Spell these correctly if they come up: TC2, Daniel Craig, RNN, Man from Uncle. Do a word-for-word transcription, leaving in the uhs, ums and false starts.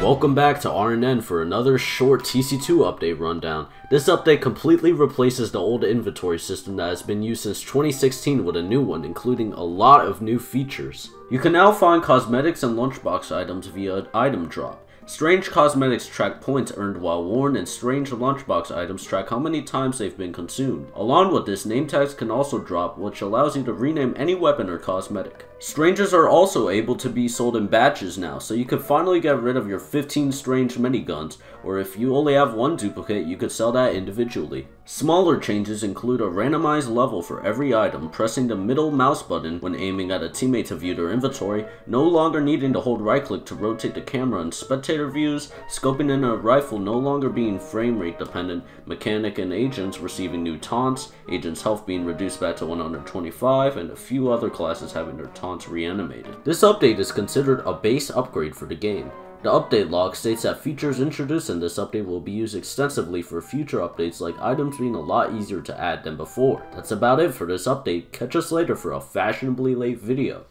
Welcome back to R N N for another short T C two update rundown. This update completely replaces the old inventory system that has been used since twenty sixteen with a new one, including a lot of new features. You can now find cosmetics and lunchbox items via item drop. Strange cosmetics track points earned while worn, and strange lunchbox items track how many times they've been consumed. Along with this, name tags can also drop, which allows you to rename any weapon or cosmetic. Strangers are also able to be sold in batches now, so you can finally get rid of your fifteen strange miniguns, or if you only have one duplicate, you could sell that individually. Smaller changes include a randomized level for every item, pressing the middle mouse button when aiming at a teammate to view their inventory, no longer needing to hold right click to rotate the camera and spectator views, scoping in a rifle no longer being frame rate dependent, mechanic and agents receiving new taunts, agents' health being reduced back to one hundred twenty-five, and a few other classes having their taunts reanimated. This update is considered a base upgrade for the game. The update log states that features introduced in this update will be used extensively for future updates, like items being a lot easier to add than before. That's about it for this update. Catch us later for a fashionably late video.